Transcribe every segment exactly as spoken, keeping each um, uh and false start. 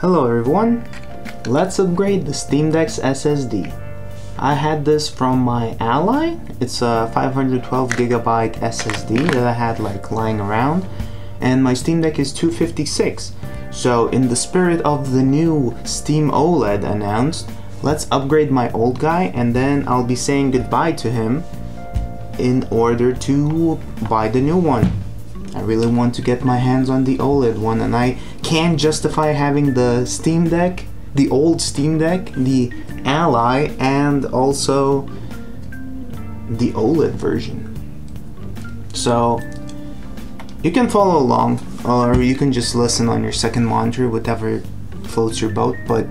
Hello everyone, let's upgrade the Steam Deck's S S D. I had this from my Ally. It's a five hundred twelve gigabyte S S D that I had like lying around, and my Steam Deck is two fifty-six. So in the spirit of the new Steam OLED announced, let's upgrade my old guy and then I'll be saying goodbye to him in order to buy the new one. I really want to get my hands on the OLED one, and I can't justify having the Steam Deck, the old Steam Deck, the Ally, and also the OLED version. So you can follow along, or you can just listen on your second monitor, whatever floats your boat. But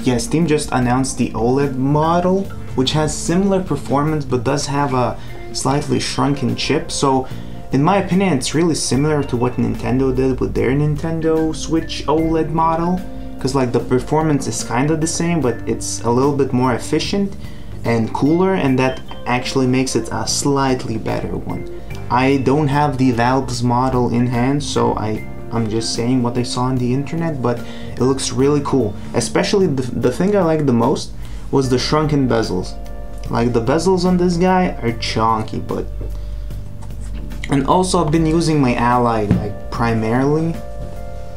yeah, Steam just announced the OLED model, which has similar performance but does have a slightly shrunken chip. So in my opinion, it's really similar to what Nintendo did with their Nintendo Switch OLED model, because like the performance is kind of the same, but it's a little bit more efficient and cooler, and that actually makes it a slightly better one. I don't have the Valve's model in hand, so I, I'm just saying what I saw on the internet, but it looks really cool. Especially the, the thing I liked the most was the shrunken bezels. Like the bezels on this guy are chonky, but... And also I've been using my Ally like primarily,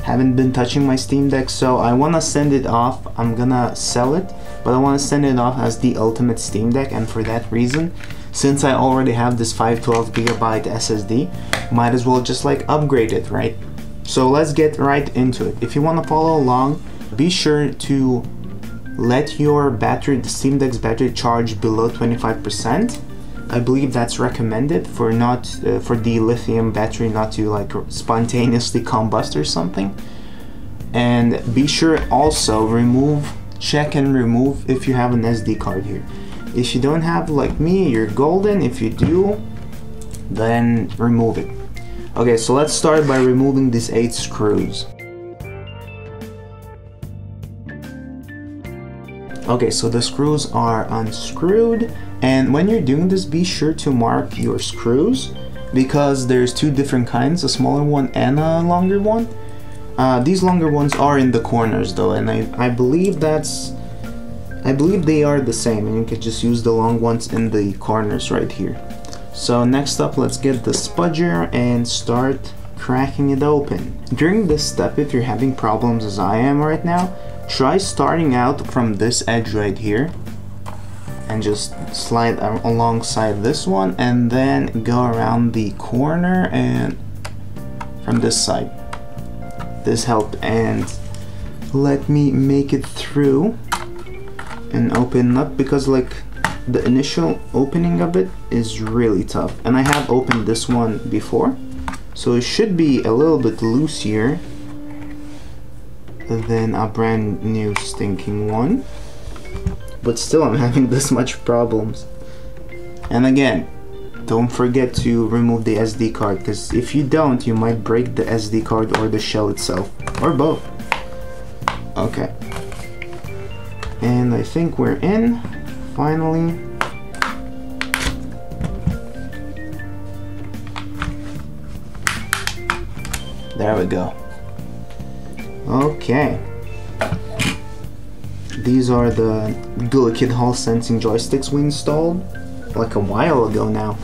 haven't been touching my Steam Deck, so I want to send it off. I'm gonna sell it, but I want to send it off as the ultimate Steam Deck, and for that reason, since I already have this five twelve gigabyte S S D, might as well just like upgrade it, right? So let's get right into it. If you want to follow along, be sure to let your battery, the Steam Deck's battery, charge below twenty-five percent. I believe that's recommended for not uh, for the lithium battery not to like spontaneously combust or something. And be sure also remove, check and remove if you have an S D card here. If you don't have, like me, you're golden. If you do, then remove it. Okay, so let's start by removing these eight screws. Okay, so the screws are unscrewed, and when you're doing this, be sure to mark your screws, because there's two different kinds, a smaller one and a longer one. Uh, these longer ones are in the corners though, and I, I believe that's, I believe they are the same, and you can just use the long ones in the corners right here. So next up, let's get the spudger and start cracking it open. During this step, if you're having problems as I am right now, try starting out from this edge right here and just slide alongside this one, and then go around the corner and from this side. This helped, and let me make it through and open up, because like the initial opening of it is really tough, and I have opened this one before, so it should be a little bit looser than a brand new stinking one. But still, I'm having this much problems. And again, don't forget to remove the S D card, because if you don't, you might break the S D card or the shell itself, or both. Okay. And I think we're in, finally. There we go. Okay. These are the GuliKit Hall sensing joysticks we installed like a while ago now,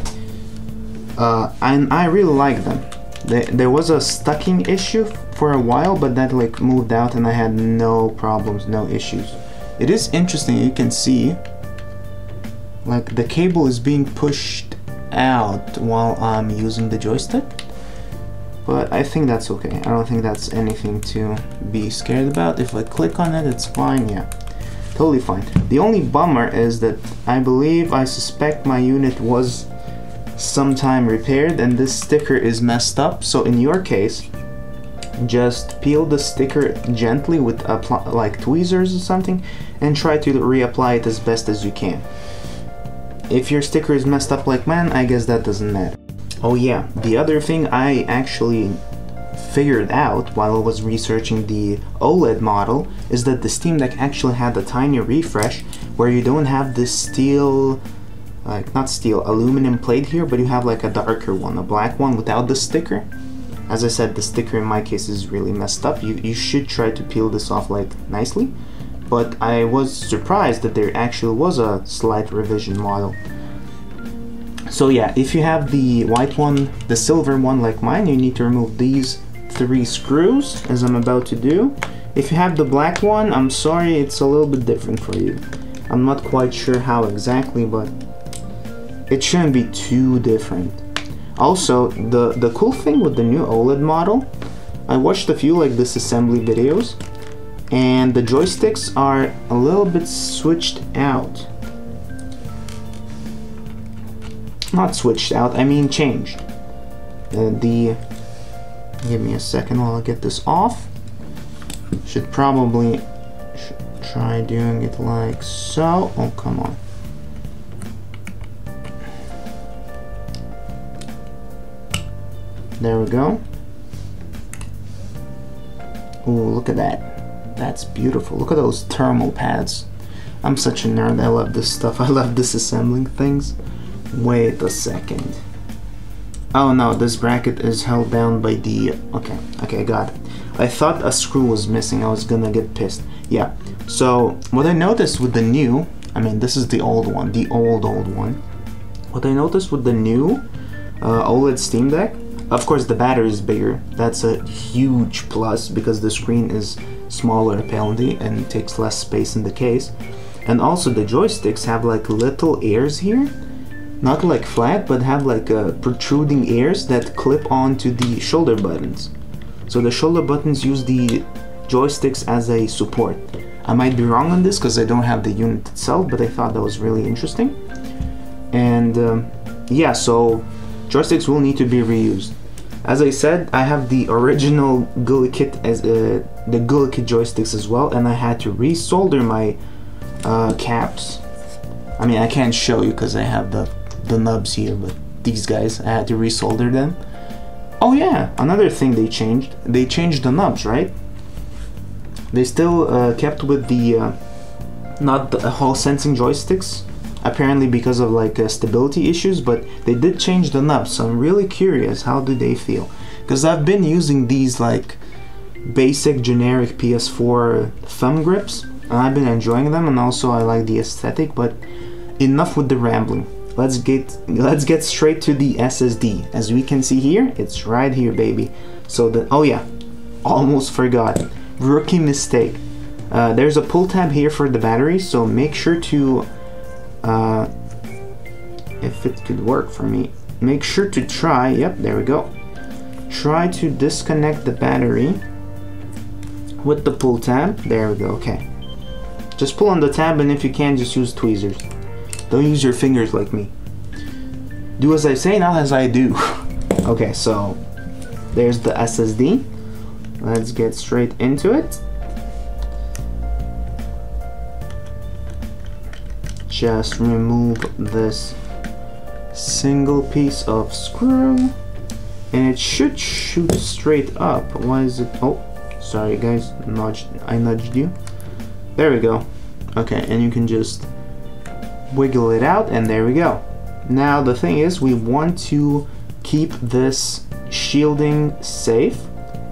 uh, and I really like them. They, there was a stucking issue for a while, but that like moved out, and I had no problems, no issues. It is interesting, you can see like the cable is being pushed out while I'm using the joystick, but I think that's okay. I don't think that's anything to be scared about. If I click on it, it's fine. Yeah, totally fine. The only bummer is that I believe, I suspect my unit was sometime repaired and this sticker is messed up. So in your case, just peel the sticker gently with like tweezers or something and try to reapply it as best as you can. If your sticker is messed up like mine, I guess that doesn't matter. Oh yeah, the other thing I actually figured out while I was researching the OLED model is that the Steam Deck actually had a tiny refresh where you don't have this steel, like not steel, aluminum plate here, but you have like a darker one, a black one without the sticker. As I said, the sticker in my case is really messed up. You, you should try to peel this off like nicely, but I was surprised that there actually was a slight revision model. So yeah, if you have the white one, the silver one like mine, you need to remove these three screws, as I'm about to do. If you have the black one, I'm sorry, it's a little bit different for you. I'm not quite sure how exactly, but it shouldn't be too different. Also, the, the cool thing with the new OLED model, I watched a few like disassembly videos, and the joysticks are a little bit switched out. Not switched out, I mean changed. Uh, the give me a second while I get this off. Should probably should try doing it like so. Oh, come on. There we go. Oh, look at that. That's beautiful. Look at those thermal pads. I'm such a nerd. I love this stuff. I love disassembling things. Wait a second. Oh no, this bracket is held down by the... Okay, okay, I got it. I thought a screw was missing. I was gonna get pissed. Yeah, so what I noticed with the new... I mean, this is the old one, the old, old one. What I noticed with the new uh, OLED Steam Deck, of course, the battery is bigger. That's a huge plus because the screen is smaller apparently and takes less space in the case. And also the joysticks have like little ears here. Not like flat, but have like uh, protruding ears that clip onto the shoulder buttons. So the shoulder buttons use the joysticks as a support. I might be wrong on this because I don't have the unit itself, but I thought that was really interesting. And um, yeah, so joysticks will need to be reused. As I said, I have the original GuliKit as uh, the GuliKit joysticks as well, and I had to resolder my uh, caps. I mean, I can't show you because I have the the nubs here, but these guys, I had to resolder them. Oh yeah, another thing they changed. They changed the nubs, right? They still uh, kept with the uh, not the hall sensing joysticks, apparently because of like uh, stability issues, but they did change the nubs. So I'm really curious, how do they feel? Because I've been using these like basic generic P S four thumb grips, and I've been enjoying them, and also I like the aesthetic. But enough with the rambling. Let's get let's get straight to the S S D. As we can see here, it's right here, baby. So the oh yeah, almost forgot. Rookie mistake. Uh, there's a pull tab here for the battery, so make sure to, uh, if it could work for me, make sure to try. Yep, there we go. Try to disconnect the battery with the pull tab. There we go. Okay. Just pull on the tab, and if you can, just use tweezers. Don't use your fingers like me. Do as I say, not as I do. Okay, so there's the S S D. Let's get straight into it. Just remove this single piece of screw, and it should shoot straight up. Why is it? Oh, sorry guys, nudged. I nudged you. There we go. Okay, and you can just wiggle it out, and there we go. Now the thing is, we want to keep this shielding safe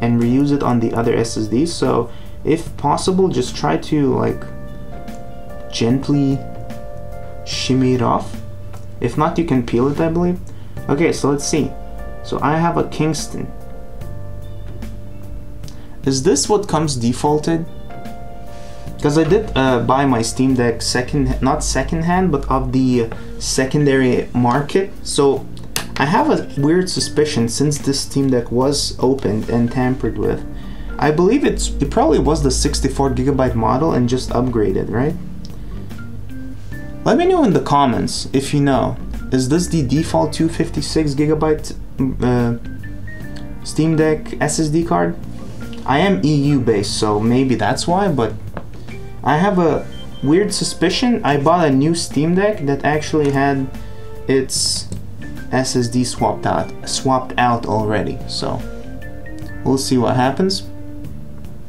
and reuse it on the other S S D, so if possible, just try to like gently shimmy it off. If not, you can peel it, I believe. Okay, so let's see. So I have a Kingston. Is this what comes defaulted? Because I did uh, buy my Steam Deck second, not second hand, but of the secondary market. So I have a weird suspicion, since this Steam Deck was opened and tampered with. I believe it's, it probably was the sixty-four gigabyte model and just upgraded, right? Let me know in the comments if you know. Is this the default two fifty-six gigabyte uh, Steam Deck S S D card? I am E U based, so maybe that's why, but I have a weird suspicion I bought a new Steam Deck that actually had its S S D swapped out swapped out already, so we'll see what happens.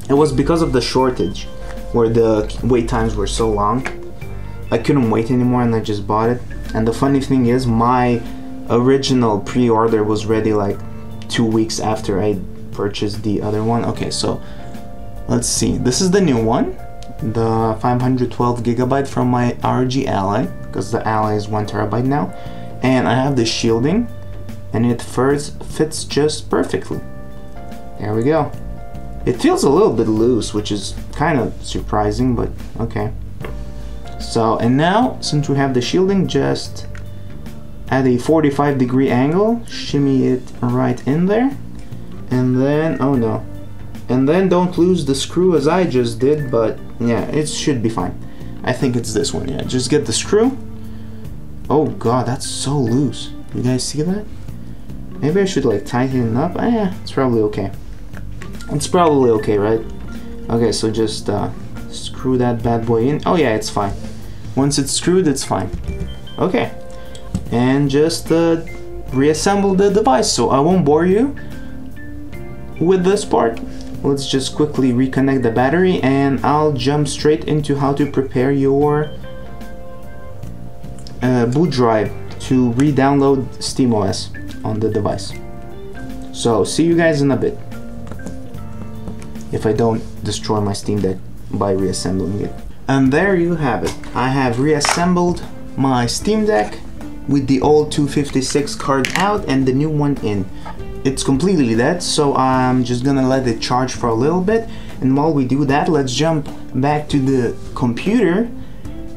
It was because of the shortage where the wait times were so long. I couldn't wait anymore and I just bought it. And the funny thing is, my original pre-order was ready like two weeks after I purchased the other one. Okay, so let's see. This is the new one, the five hundred twelve gigabyte from my R O G Ally, because the Ally is one terabyte now. And I have the shielding, and it first fits just perfectly. There we go. It feels a little bit loose, which is kind of surprising, but okay. So, and now, since we have the shielding, just at a forty-five degree angle, shimmy it right in there, and then, oh no. And then don't lose the screw as I just did, but yeah, it should be fine. I think it's this one, yeah. Just get the screw. Oh god, that's so loose. You guys see that? Maybe I should like tighten it up. Ah, yeah, it's probably okay. It's probably okay, right? Okay, so just uh, screw that bad boy in. Oh yeah, it's fine. Once it's screwed, it's fine. Okay. And just uh, reassemble the device, so I won't bore you with this part. Let's just quickly reconnect the battery, and I'll jump straight into how to prepare your uh, boot drive to re-download SteamOS on the device. So see you guys in a bit, if I don't destroy my Steam Deck by reassembling it. And there you have it. I have reassembled my Steam Deck with the old two fifty-six card out and the new one in. It's completely dead, so I'm just gonna let it charge for a little bit, and while we do that, let's jump back to the computer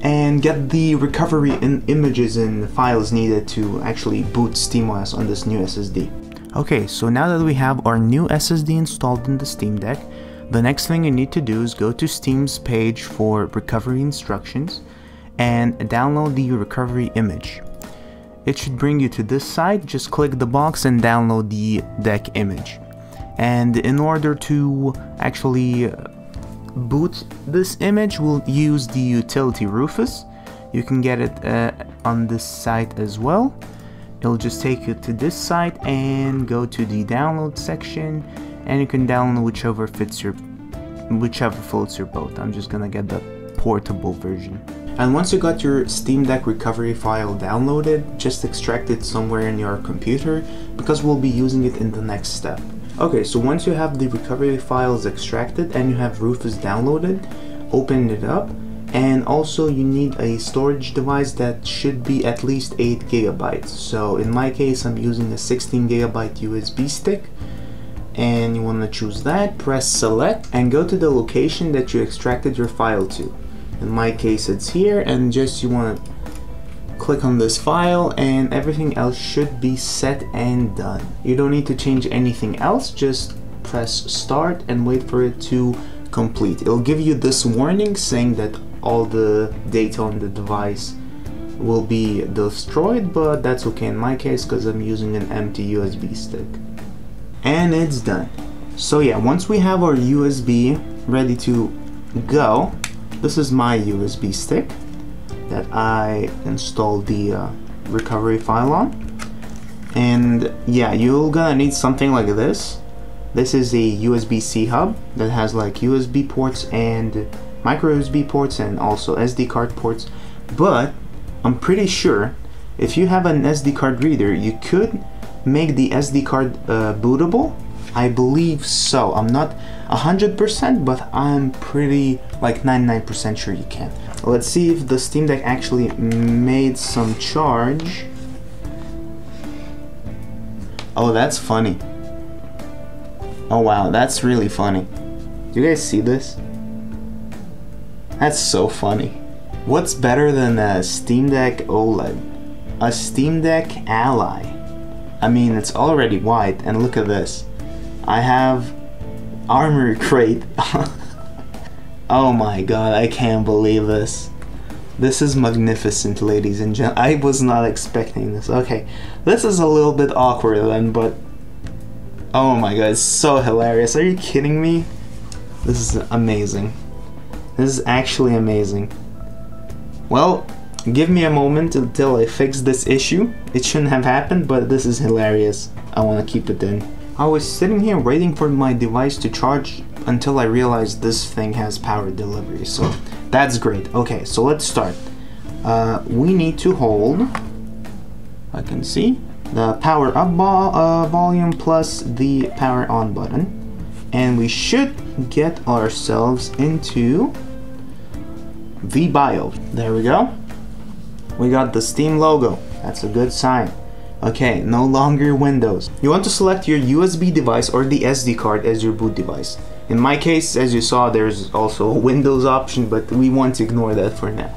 and get the recovery in images and files needed to actually boot SteamOS on this new S S D. Okay, so now that we have our new S S D installed in the Steam Deck, the next thing you need to do is go to Steam's page for recovery instructions and download the recovery image. It should bring you to this site. Just click the box and download the deck image. And in order to actually boot this image, we'll use the utility Rufus. You can get it uh, on this site as well. It'll just take you to this site and go to the download section, and you can download whichever fits your, whichever floats your boat. I'm just gonna get the portable version. And once you got your Steam Deck recovery file downloaded, just extract it somewhere in your computer, because we'll be using it in the next step. Okay, so once you have the recovery files extracted and you have Rufus downloaded, open it up. And also you need a storage device that should be at least eight gigabytes. So in my case, I'm using a sixteen gigabyte U S B stick, and you want to choose that. Press select and go to the location that you extracted your file to. In my case, it's here, and just you want to click on this file, and everything else should be set and done. You don't need to change anything else. Just press start and wait for it to complete. It'll give you this warning saying that all the data on the device will be destroyed, but that's okay in my case because I'm using an empty U S B stick. And it's done. So yeah, once we have our U S B ready to go, this is my U S B stick that I installed the uh, recovery file on. And yeah, you're gonna need something like this. This is a U S B-C hub that has like U S B ports and micro U S B ports and also S D card ports, but I'm pretty sure if you have an S D card reader, you could make the S D card uh, bootable. I believe so. I'm not one hundred percent, but I'm pretty like ninety-nine percent sure you can. Let's see if the Steam Deck actually made some charge. Oh, that's funny. Oh wow, that's really funny. You guys see this? That's so funny. What's better than a Steam Deck OLED? A Steam Deck Ally. I mean, it's already white, and look at this. I have Armory Crate. Oh my god, I can't believe this. This is magnificent, ladies and gentlemen. I was not expecting this. Okay, this is a little bit awkward then, but oh my god, it's so hilarious. Are you kidding me? This is amazing. This is actually amazing. Well, give me a moment until I fix this issue. It shouldn't have happened, but this is hilarious. I want to keep it in. I was sitting here waiting for my device to charge until I realized this thing has power delivery, so that's great. Okay, so let's start. Uh, we need to hold, I can see, the power up vol uh, volume plus the power on button. And we should get ourselves into VBIOS. There we go. We got the Steam logo. That's a good sign. Okay, no longer Windows. You want to select your U S B device or the S D card as your boot device. In my case, as you saw, there's also a Windows option, but we want to ignore that for now,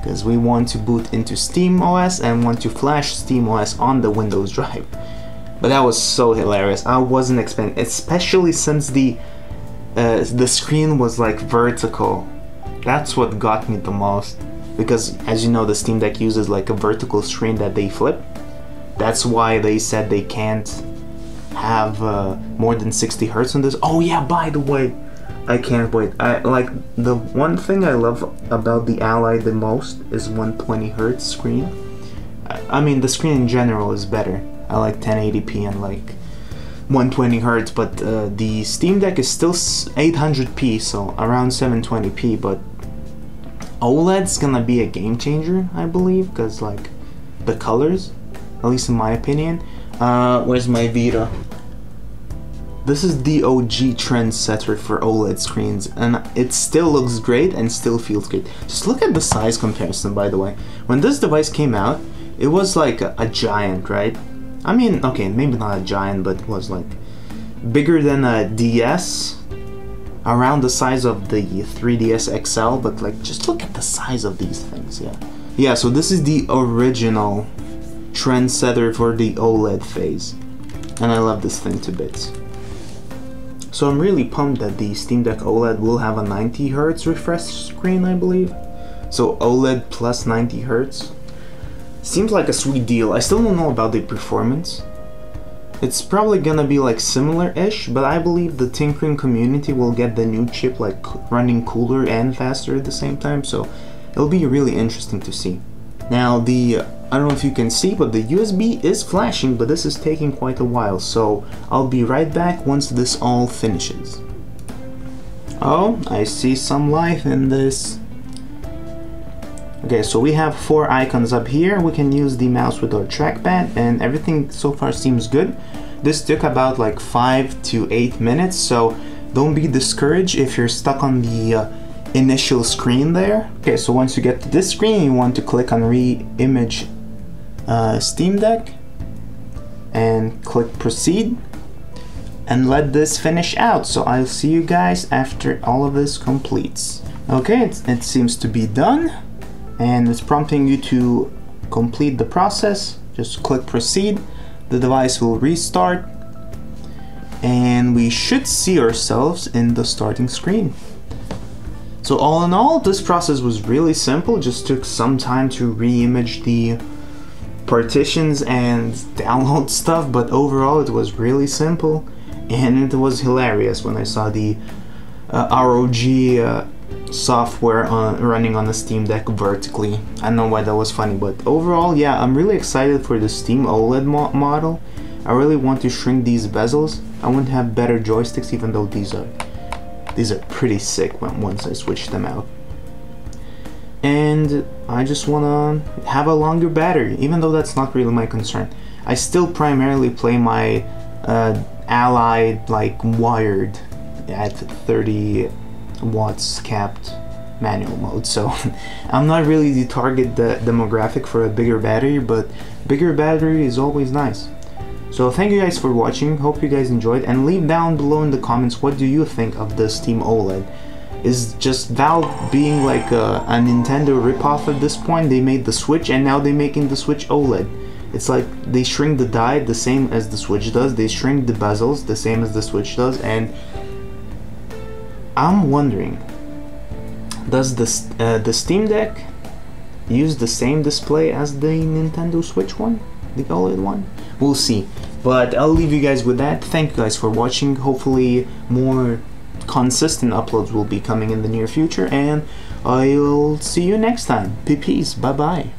because we want to boot into SteamOS and want to flash SteamOS on the Windows drive. But that was so hilarious. I wasn't expecting, especially since the uh, the screen was like vertical. That's what got me the most, because as you know, the Steam Deck uses like a vertical screen that they flip. That's why they said they can't have uh, more than sixty hertz on this. Oh yeah, by the way, I can't wait. I like the one thing I love about the Ally the most is one twenty hertz screen. I mean, the screen in general is better. I like ten eighty p and like one twenty hertz, but uh, the Steam Deck is still eight hundred p, so around seven twenty p, but OLED's gonna be a game changer, I believe, because like the colors, at least in my opinion. Uh, where's my Vita? This is the O G trendsetter for OLED screens, and it still looks great and still feels good. Just look at the size comparison, by the way. When this device came out, it was like a, a giant, right? I mean, okay, maybe not a giant, but it was like bigger than a D S, around the size of the three D S X L, but like just look at the size of these things, yeah. Yeah, so this is the original trendsetter for the OLED phase, and I love this thing to bits. So I'm really pumped that the Steam Deck OLED will have a ninety hertz refresh screen, I believe. So OLED plus ninety hertz. Seems like a sweet deal. I still don't know about the performance. It's probably gonna be like similar-ish, but I believe the tinkering community will get the new chip like running cooler and faster at the same time, so it'll be really interesting to see. Now the, I don't know if you can see, but the U S B is flashing, but this is taking quite a while, so I'll be right back once this all finishes. Oh, I see some life in this. Okay, so we have four icons up here. We can use the mouse with our trackpad, and everything so far seems good. This took about like five to eight minutes, so don't be discouraged if you're stuck on the uh, initial screen there. Okay, so once you get to this screen, you want to click on Re-Image uh, Steam Deck and click Proceed and let this finish out. So I'll see you guys after all of this completes. Okay, it, it seems to be done. And it's prompting you to complete the process. Just click proceed. The device will restart. And we should see ourselves in the starting screen. So all in all, this process was really simple. Just took some time to re-image the partitions and download stuff. But overall, it was really simple. And it was hilarious when I saw the uh, R O G uh, software on, running on the Steam Deck vertically. I don't know why that was funny, but overall, yeah, I'm really excited for the Steam OLED mo model. I really want to shrink these bezels. I want to have better joysticks, even though these are these are pretty sick when, once I switch them out. And I just want to have a longer battery, even though that's not really my concern. I still primarily play my uh, Ally like wired at thirty watts capped manual mode, so I'm not really the target the demographic for a bigger battery, but bigger battery is always nice. So thank you guys for watching, hope you guys enjoyed, and leave down below in the comments, what do you think of the Steam OLED? Is just Valve being like a, a Nintendo ripoff at this point? They made the Switch and now they're making the Switch OLED. It's like they shrink the die the same as the Switch does, they shrink the bezels the same as the Switch does, and I'm wondering, does this, uh, the Steam Deck use the same display as the Nintendo Switch one, the OLED one? We'll see, but I'll leave you guys with that. Thank you guys for watching. Hopefully more consistent uploads will be coming in the near future, and I'll see you next time. Peace, bye bye.